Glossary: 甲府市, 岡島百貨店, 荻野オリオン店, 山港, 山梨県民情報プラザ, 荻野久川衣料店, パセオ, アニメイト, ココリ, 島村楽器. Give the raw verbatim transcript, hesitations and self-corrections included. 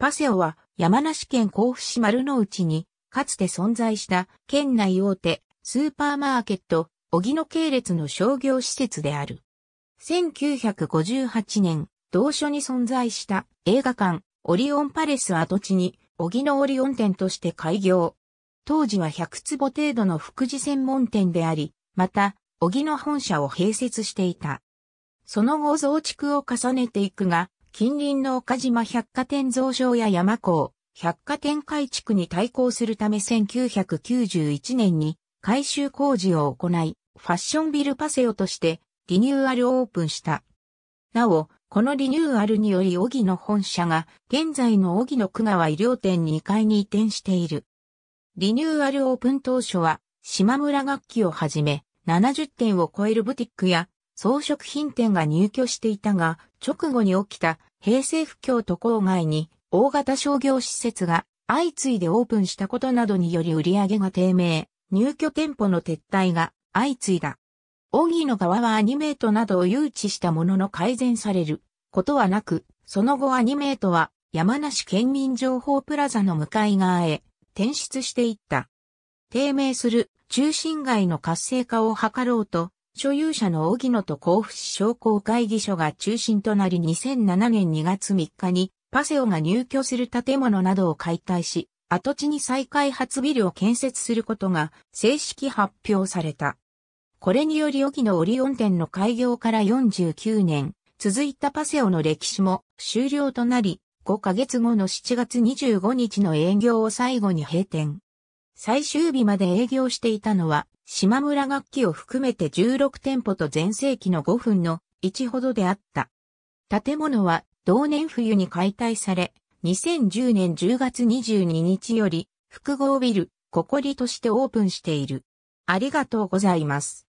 パセオは山梨県甲府市丸の内にかつて存在した県内大手スーパーマーケット荻野系列の商業施設である。せんきゅうひゃくごじゅうはちねん、同所に存在した映画館オリオンパレス跡地に荻野オリオン店として開業。当時はひゃくつぼ程度の福祉専門店であり、また荻野本社を併設していた。その後増築を重ねていくが、近隣の岡島百貨店増床や山港、百貨店改築に対抗するためせんきゅうひゃくきゅうじゅういちねんに改修工事を行い、ファッションビルパセオとしてリニューアルオープンした。なお、このリニューアルにより荻野本社が現在の荻野久川衣料店にかいに移転している。リニューアルオープン当初は、島村楽器をはじめ、ななじゅってんを超えるブティックや装飾品店が入居していたが、直後に起きた平成不況と郊外に大型商業施設が相次いでオープンしたことなどにより売り上げが低迷、入居店舗の撤退が相次いだ。荻野側はアニメートなどを誘致したものの改善されることはなく、その後アニメートは山梨県民情報プラザの向かい側へ転出していった。低迷する中心街の活性化を図ろうと、所有者の荻野と甲府市商工会議所が中心となりにせんななねんにがつみっかにパセオが入居する建物などを解体し、跡地に再開発ビルを建設することが正式発表された。これにより荻野オリオン店の開業からよんじゅうきゅうねん、続いたパセオの歴史も終了となり、ごかげつごのしちがつにじゅうごにちの営業を最後に閉店。最終日まで営業していたのは、島村楽器を含めてじゅうろくてんぽと全盛期のごぶんのいちほどであった。建物は同年冬に解体され、にせんじゅうねんじゅうがつにじゅうににちより複合ビル、ココリとしてオープンしている。ありがとうございます。